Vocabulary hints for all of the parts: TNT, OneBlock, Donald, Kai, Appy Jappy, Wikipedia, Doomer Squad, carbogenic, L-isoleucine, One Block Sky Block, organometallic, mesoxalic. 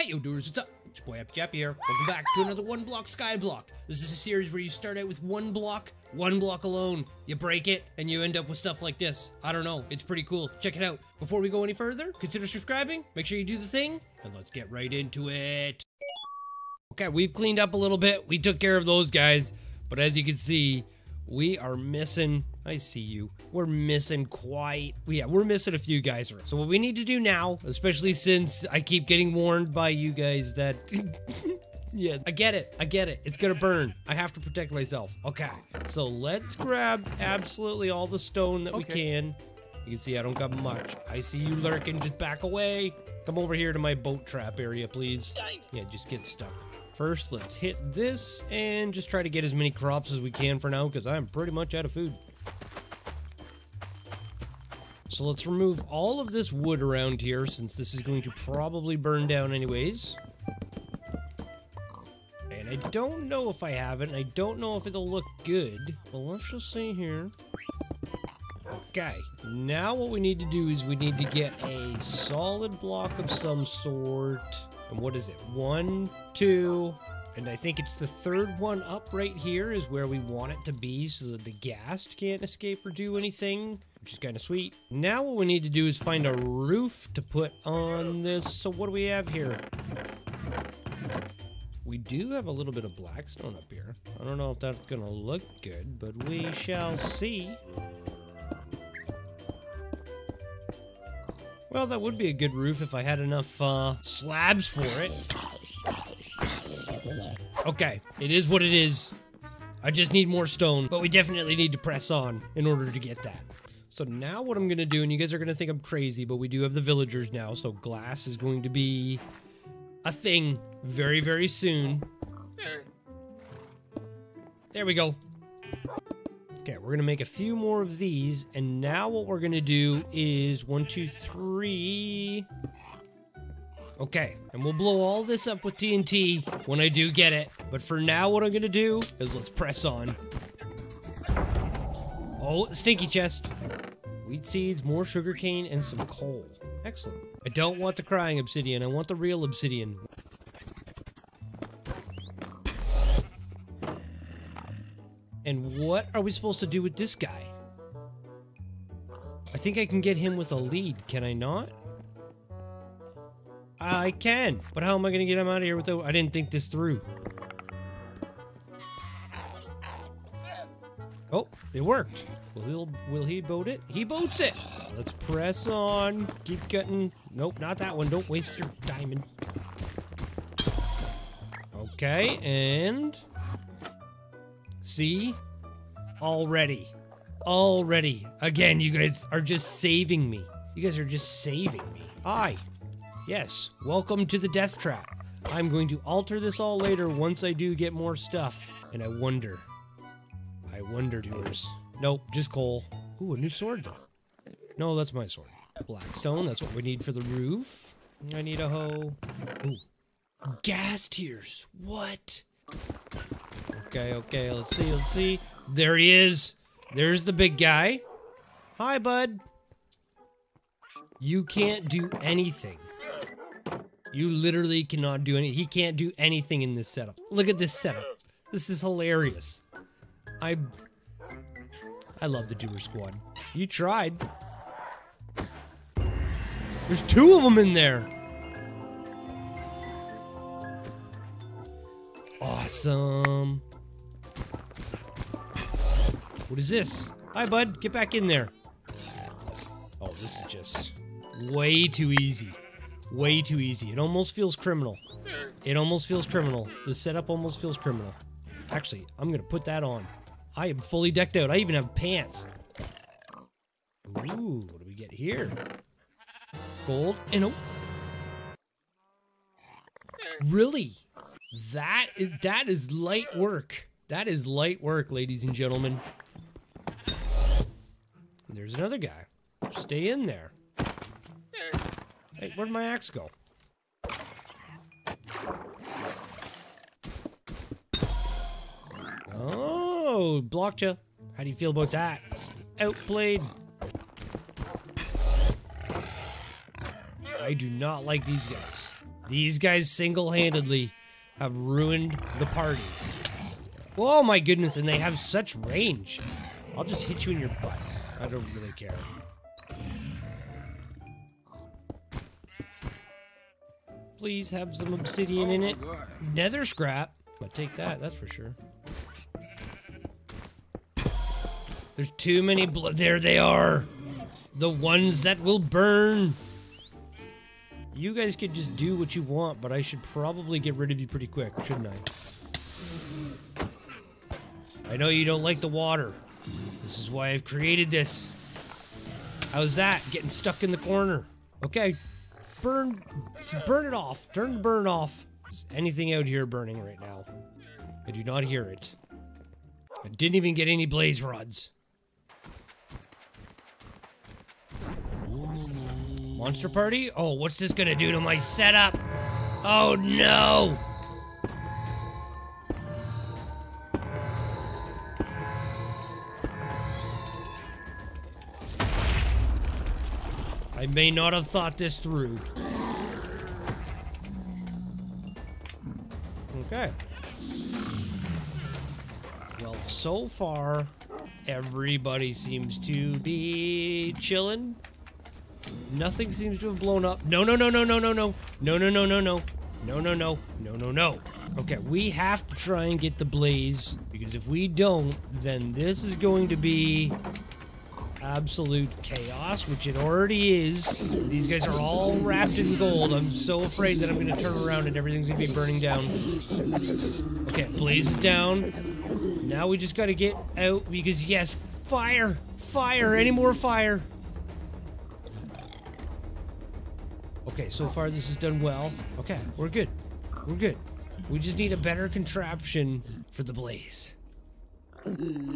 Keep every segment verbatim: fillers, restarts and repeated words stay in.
Hey yo doers, what's up? It's your boy Appy Jappy here. Welcome back to another One Block Sky Block. This is a series where you start out with one block, one block alone. You break it, and you end up with stuff like this. I don't know, it's pretty cool. Check it out. Before we go any further, consider subscribing, make sure you do the thing, and let's get right into it. Okay, we've cleaned up a little bit. We took care of those guys, but as you can see, we are missing... I see you. We're missing quite... Yeah, we're missing a few guys. So what we need to do now, especially since I keep getting warned by you guys that... yeah, I get it. I get it. It's gonna burn. I have to protect myself. Okay. So let's grab absolutely all the stone that okay. we can. You can see I don't got much. I see you lurking. Just back away. Come over here to my boat trap area, please. Yeah, just get stuck. First, let's hit this and just try to get as many crops as we can for now because I'm pretty much out of food. So let's remove all of this wood around here, since this is going to probably burn down anyways. And I don't know if I have it, and I don't know if it'll look good. Well, let's just see here. Okay, now what we need to do is we need to get a solid block of some sort. And what is it? One, two... And I think it's the third one up right here is where we want it to be so that the gas can't escape or do anything, which is kind of sweet. Now what we need to do is find a roof to put on this. So what do we have here? We do have a little bit of blackstone up here. I don't know if that's going to look good, but we shall see. Well, that would be a good roof if I had enough uh, slabs for it. Okay, it is what it is. I just need more stone, but we definitely need to press on in order to get that. So now what I'm going to do, and you guys are going to think I'm crazy, but we do have the villagers now, so glass is going to be a thing very, very soon. There we go. Okay, we're going to make a few more of these, and now what we're going to do is one, two, three... Okay, and we'll blow all this up with T N T when I do get it. But for now, what I'm gonna do is let's press on. Oh, stinky chest. Wheat seeds, more sugarcane, and some coal. Excellent. I don't want the crying obsidian. I want the real obsidian. And what are we supposed to do with this guy? I think I can get him with a lead, can I not? I can, but how am I gonna get him out of here without? I didn't think this through. Oh, it worked. Will he, will he boat it? He boats it. Let's press on. Keep cutting. Nope, not that one. Don't waste your diamond. Okay, and see, already, already. Again, you guys are just saving me. You guys are just saving me. Hi. Yes, welcome to the death trap. I'm going to alter this all later once I do get more stuff. And I wonder. I wonder, doers. Nope, just coal. Ooh, a new sword, though. No, that's my sword. Blackstone, that's what we need for the roof. I need a hoe. Ooh. Gas tears. What? Okay, okay, let's see, let's see. There he is. There's the big guy. Hi, bud. You can't do anything. You literally cannot do any. He can't do anything in this setup. Look at this setup. This is hilarious. I I love the Doomer Squad. You tried. There's two of them in there. Awesome. What is this? Hi, bud. Get back in there. Oh, this is just way too easy. Way too easy. It almost feels criminal. It almost feels criminal. The setup almost feels criminal. Actually, I'm gonna put that on. I am fully decked out. I even have pants. Ooh, what do we get here? Gold and oh. Really? That is, that is light work. That is light work, ladies and gentlemen. And there's another guy. Stay in there. Hey, where'd my axe go? Oh, blocked you. How do you feel about that? Outplayed. I do not like these guys. These guys single-handedly have ruined the party. Oh my goodness, and they have such range. I'll just hit you in your butt. I don't really care. Please have some obsidian in it. Nether scrap. I'll take that, that's for sure. There's too many blood. There they are. The ones that will burn. You guys could just do what you want, but I should probably get rid of you pretty quick, shouldn't I? I know you don't like the water. This is why I've created this. How's that? Getting stuck in the corner. Okay. Burn, burn it off. Turn the burn off. Is anything out here burning right now? I do not hear it. I didn't even get any blaze rods. Monster party? Oh, what's this gonna do to my setup? Oh no! I may not have thought this through. Okay. Well, so far, everybody seems to be chilling. Nothing seems to have blown up. No, no, no, no, no, no, no. No, no, no, no, no. No, no, no. No, no, no. Okay, we have to try and get the blaze, because if we don't, then this is going to be absolute chaos, which it already is. These guys are all wrapped in gold. I'm so afraid that I'm going to turn around and everything's going to be burning down. Okay, blaze is down. Now we just got to get out, because yes, fire! Fire! Any more fire! Okay, so far this has done well. Okay, we're good. We're good. We just need a better contraption for the blaze.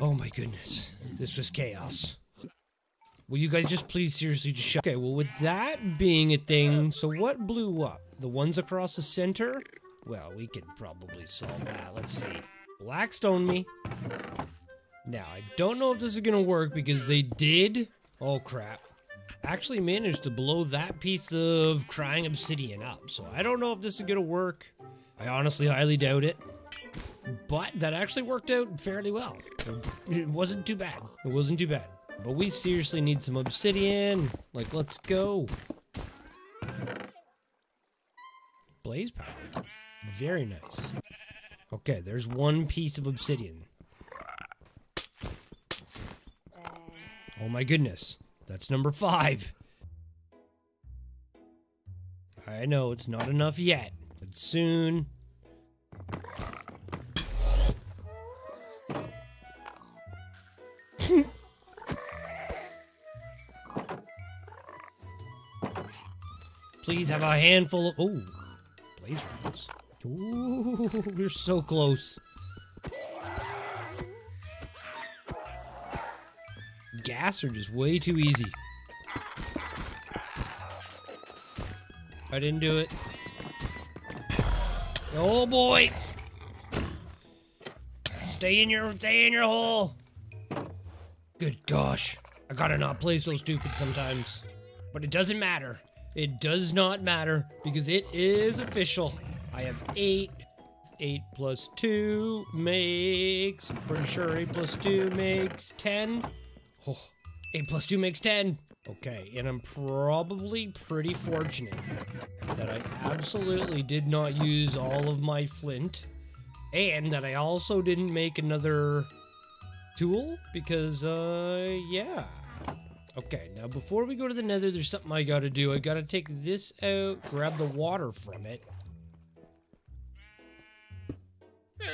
Oh my goodness. This was chaos. Will you guys just please seriously just shut? Okay, well with that being a thing, so what blew up? The ones across the center? Well, we could probably solve that. Let's see. Blackstone me. Now, I don't know if this is gonna work because they did, oh crap, actually managed to blow that piece of crying obsidian up. So I don't know if this is gonna work. I honestly highly doubt it. But that actually worked out fairly well. It wasn't too bad. It wasn't too bad. But we seriously need some obsidian. Like, let's go. Blaze power. Very nice. Okay, there's one piece of obsidian. Oh my goodness. That's number five. I know, it's not enough yet. But soon. Please have a handful of, oh, blaze rods. Ooh, we're so close. Gas are just way too easy. I didn't do it. Oh boy! Stay in your, stay in your hole. Good gosh, I gotta not play so stupid sometimes. But it doesn't matter. It does not matter, because it is official. I have eight. Eight plus two makes, I'm pretty sure eight plus two makes ten. Oh, eight plus two makes ten. Okay, and I'm probably pretty fortunate that I absolutely did not use all of my flint, and that I also didn't make another tool, because, uh, yeah. Okay, now before we go to the nether, there's something I gotta do. I gotta take this out, grab the water from it.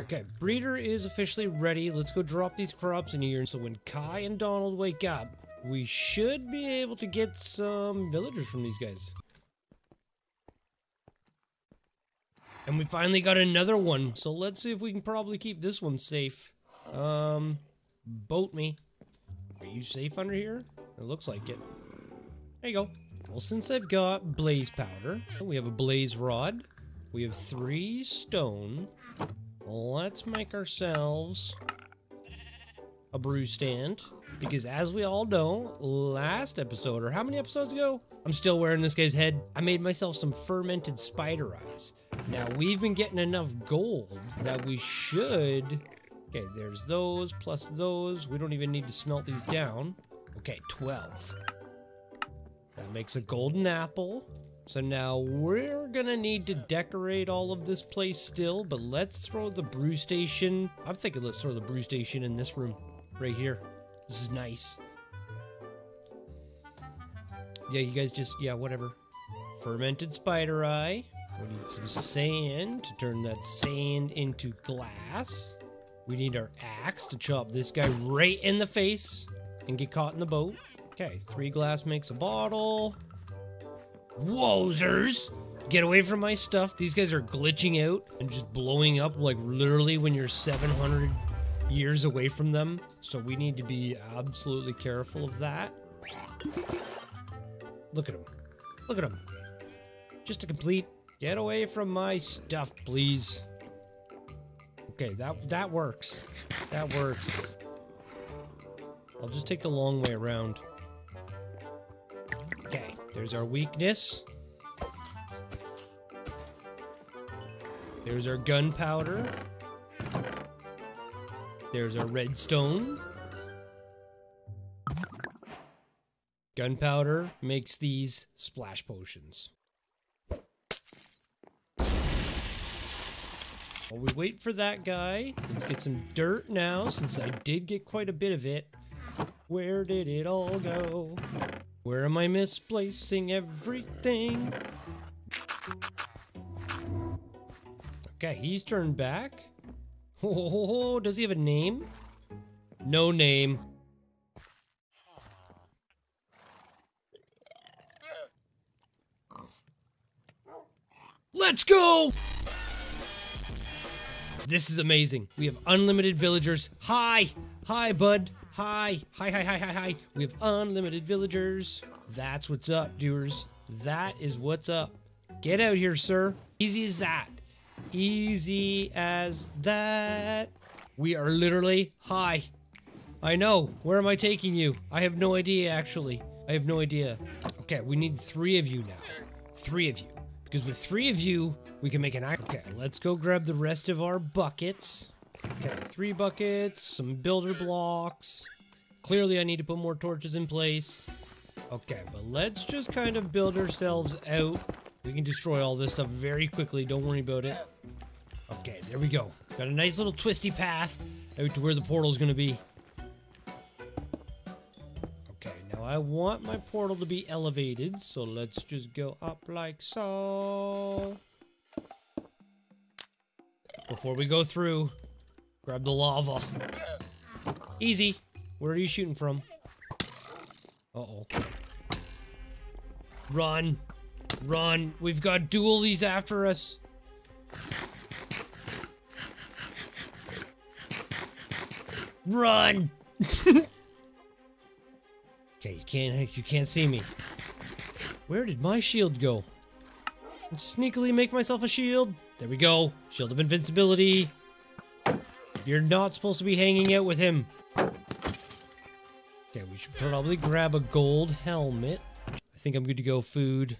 Okay, breeder is officially ready. Let's go drop these crops in here. So when Kai and Donald wake up, we should be able to get some villagers from these guys. And we finally got another one. So let's see if we can probably keep this one safe. Um, boat me. Are you safe under here? It looks like it. There you go. Well, since I've got blaze powder, we have a blaze rod. We have three stone. Let's make ourselves a brew stand. Because as we all know, last episode, or how many episodes ago? I'm still wearing this guy's head. I made myself some fermented spider eyes. Now, we've been getting enough gold that we should... Okay, there's those, plus those. We don't even need to smelt these down. Okay, twelve. That makes a golden apple. So now we're gonna need to decorate all of this place still, but let's throw the brew station. I'm thinking let's throw the brew station in this room right here. This is nice. Yeah, you guys just, yeah, whatever. Fermented spider eye. We need some sand to turn that sand into glass. We need our axe to chop this guy right in the face and get caught in the boat. Okay, three glass makes a bottle. Wozers! Get away from my stuff. These guys are glitching out and just blowing up like literally when you're seven hundred years away from them. So we need to be absolutely careful of that. Look at him. Look at him. Just to complete. Get away from my stuff, please. Okay, that that works. That works. I'll just take the long way around. Okay, there's our weakness. There's our gunpowder. There's our redstone. Gunpowder makes these splash potions. While we wait for that guy, let's get some dirt now, since I did get quite a bit of it. Where did it all go? Where am I misplacing everything? Okay, he's turned back. Ho, ho, ho, ho. Does he have a name? No name. Let's go! This is amazing. We have unlimited villagers. Hi! Hi, bud. Hi. Hi, hi, hi, hi, hi. We have unlimited villagers. That's what's up, doers. That is what's up. Get out here, sir. Easy as that. Easy as that. We are literally... Hi. I know. Where am I taking you? I have no idea, actually. I have no idea. Okay, we need three of you now. Three of you. Because with three of you... We can make an iron. Okay, let's go grab the rest of our buckets. Okay, three buckets, some builder blocks. Clearly, I need to put more torches in place. Okay, but let's just kind of build ourselves out. We can destroy all this stuff very quickly. Don't worry about it. Okay, there we go. Got a nice little twisty path out to where the portal's gonna be. Okay, now I want my portal to be elevated, so let's just go up like so. Before we go through, grab the lava. Easy. Where are you shooting from? Uh-oh. Run. Run. We've got dualies after us. Run. Okay, you can't you can't see me. Where did my shield go? And sneakily make myself a shield. There we go. Shield of invincibility. You're not supposed to be hanging out with him. Okay, we should probably grab a gold helmet. I think I'm good to go. Food.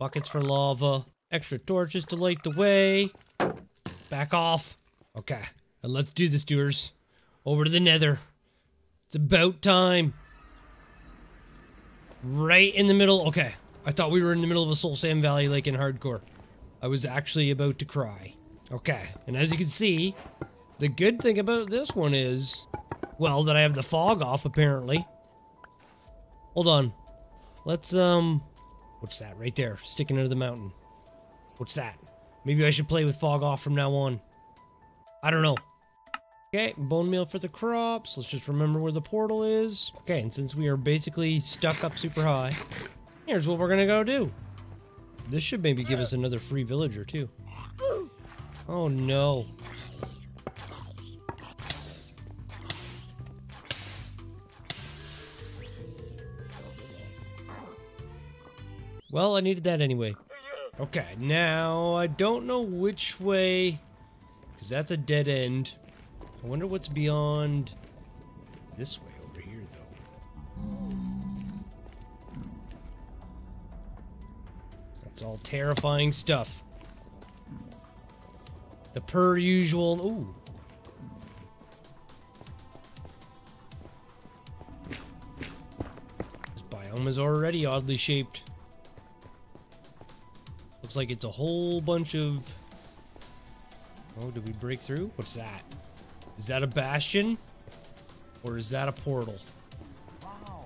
Buckets for lava. Extra torches to light the way. Back off. Okay. And let's do this, doers. Over to the nether. It's about time. Right in the middle. Okay. I thought we were in the middle of a Soul Sand Valley like in hardcore. I was actually about to cry. Okay, and as you can see, the good thing about this one is, well, that I have the fog off, apparently. Hold on. Let's, um, what's that right there, sticking out of the mountain? What's that? Maybe I should play with fog off from now on. I don't know. Okay, bone meal for the crops. Let's just remember where the portal is. Okay, and since we are basically stuck up super high, here's what we're gonna go do. This should maybe give us another free villager, too. Oh, no. Well, I needed that anyway. Okay, now I don't know which way, because that's a dead end. I wonder what's beyond this way over here, though. It's all terrifying stuff. The per usual. Ooh. This biome is already oddly shaped. Looks like it's a whole bunch of. Oh, did we break through? What's that? Is that a bastion? Or is that a portal? Wow.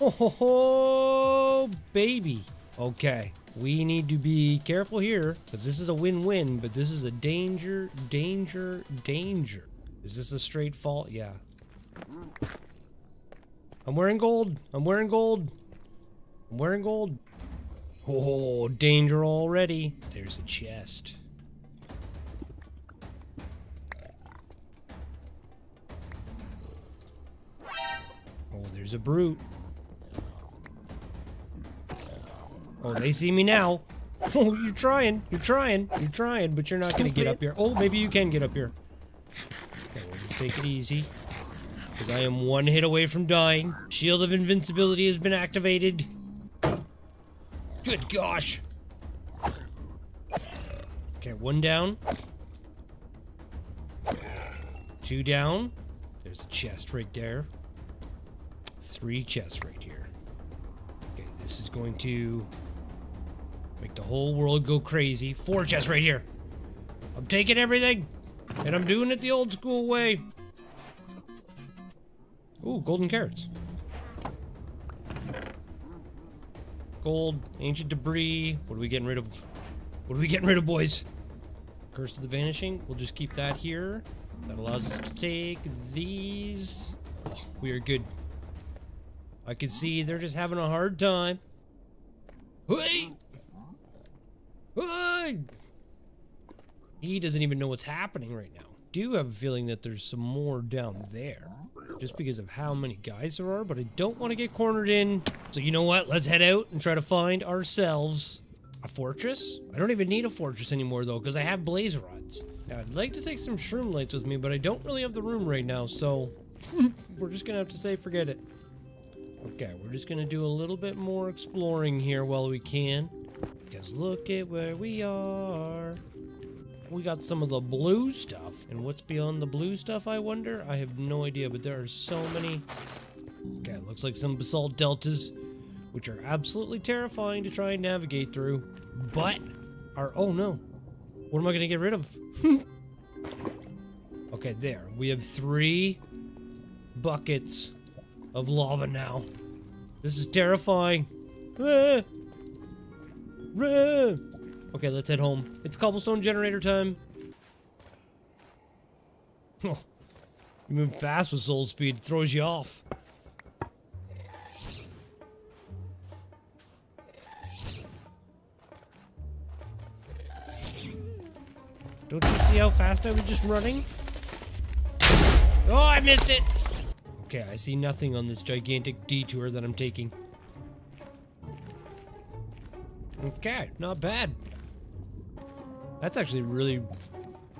Oh, ho, ho, baby. Okay. We need to be careful here. Because this is a win-win, but this is a danger, danger, danger. Is this a straight fall? Yeah. I'm wearing gold. I'm wearing gold. I'm wearing gold. Oh, danger already. There's a chest. There's a brute. Oh, they see me now. Oh, you're trying. You're trying. You're trying, but you're not going to get up here. Oh, maybe you can get up here. Okay, we'll just take it easy. Because I am one hit away from dying. Shield of invincibility has been activated. Good gosh. Okay, one down. Two down. There's a chest right there. Three chests right here. Okay, this is going to make the whole world go crazy. Four chests right here. I'm taking everything, and I'm doing it the old school way. Ooh, golden carrots. Gold, ancient debris. What are we getting rid of? What are we getting rid of, boys? Curse of the Vanishing. We'll just keep that here. That allows us to take these. Oh, we are good. I can see they're just having a hard time. Hey! Hey! He doesn't even know what's happening right now. I do have a feeling that there's some more down there. Just because of how many guys there are, but I don't want to get cornered in. So you know what? Let's head out and try to find ourselves a fortress. I don't even need a fortress anymore though, because I have blaze rods. Now I'd like to take some shroom lights with me, but I don't really have the room right now, so we're just gonna have to say forget it. Okay, we're just going to do a little bit more exploring here while we can. Because look at where we are. We got some of the blue stuff. And what's beyond the blue stuff, I wonder? I have no idea, but there are so many. Okay, looks like some basalt deltas, which are absolutely terrifying to try and navigate through. But are... Oh, no. What am I going to get rid of? Okay, there. We have three buckets of lava now. This is terrifying. Ah. Ah. Okay, let's head home. It's cobblestone generator time. Oh, you move fast with soul speed. It throws you off. Don't you see how fast I was just running? Oh, I missed it. Okay, I see nothing on this gigantic detour that I'm taking. Okay, not bad. That's actually really,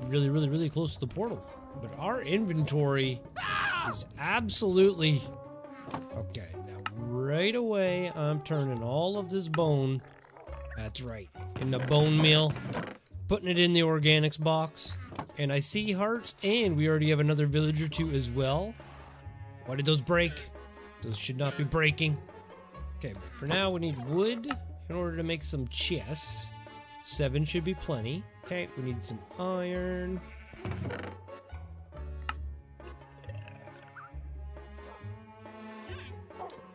really, really, really close to the portal. But our inventory is absolutely... Okay, now right away, I'm turning all of this bone. That's right, in the bone meal. Putting it in the organics box. And I see hearts, and we already have another villager too as well. Why did those break? Those should not be breaking. Okay, but for now we need wood in order to make some chests. Seven should be plenty. Okay, we need some iron.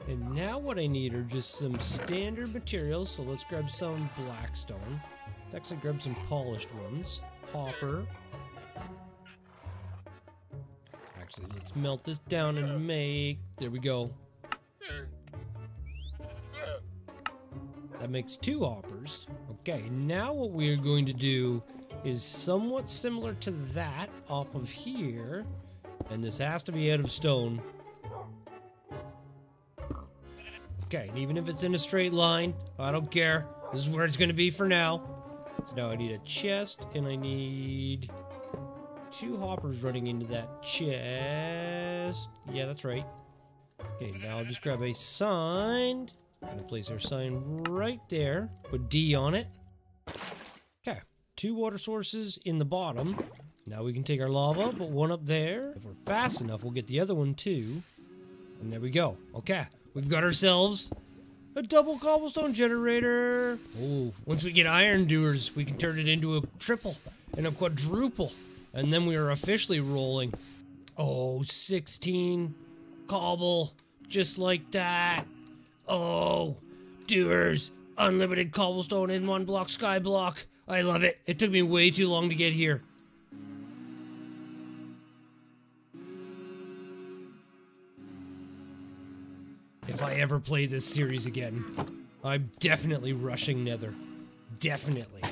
And now what I need are just some standard materials. So let's grab some blackstone. Let's actually grab some polished ones. Hopper. Actually, let's melt this down and make... There we go. That makes two hoppers. Okay, now what we are going to do is somewhat similar to that off of here. And this has to be out of stone. Okay, and even if it's in a straight line, I don't care. This is where it's going to be for now. So now I need a chest, and I need... two hoppers running into that chest. Yeah, that's right. Okay, now I'll just grab a signed I'm going to place our sign right there. Put D on it. Okay. Two water sources in the bottom. Now we can take our lava, put one up there. If we're fast enough, we'll get the other one too. And there we go. Okay. We've got ourselves a double cobblestone generator. Oh, once we get iron doers, we can turn it into a triple and a quadruple. And then we are officially rolling. Oh, sixteen cobble, just like that. Oh, doers, unlimited cobblestone in one block sky block. I love it. It took me way too long to get here. If I ever play this series again, I'm definitely rushing Nether. Definitely.